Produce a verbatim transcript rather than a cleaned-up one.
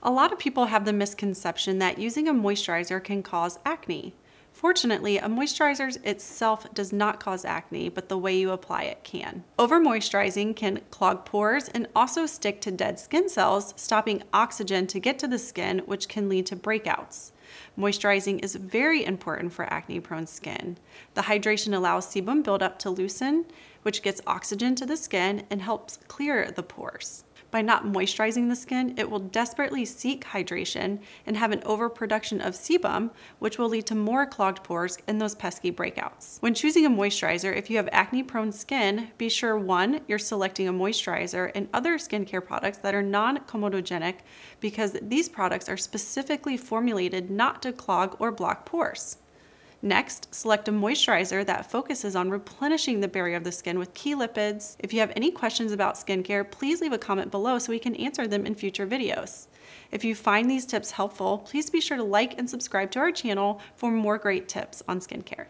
A lot of people have the misconception that using a moisturizer can cause acne. Fortunately, a moisturizer itself does not cause acne, but the way you apply it can. Over-moisturizing can clog pores and also stick to dead skin cells, stopping oxygen to get to the skin, which can lead to breakouts. Moisturizing is very important for acne-prone skin. The hydration allows sebum buildup to loosen, which gets oxygen to the skin and helps clear the pores. By not moisturizing the skin, it will desperately seek hydration and have an overproduction of sebum, which will lead to more clogged pores and those pesky breakouts. When choosing a moisturizer, if you have acne-prone skin, be sure one, you're selecting a moisturizer and other skincare products that are non-comedogenic, because these products are specifically formulated not to clog or block pores. Next, select a moisturizer that focuses on replenishing the barrier of the skin with key lipids. If you have any questions about skincare, please leave a comment below so we can answer them in future videos. If you find these tips helpful, please be sure to like and subscribe to our channel for more great tips on skincare.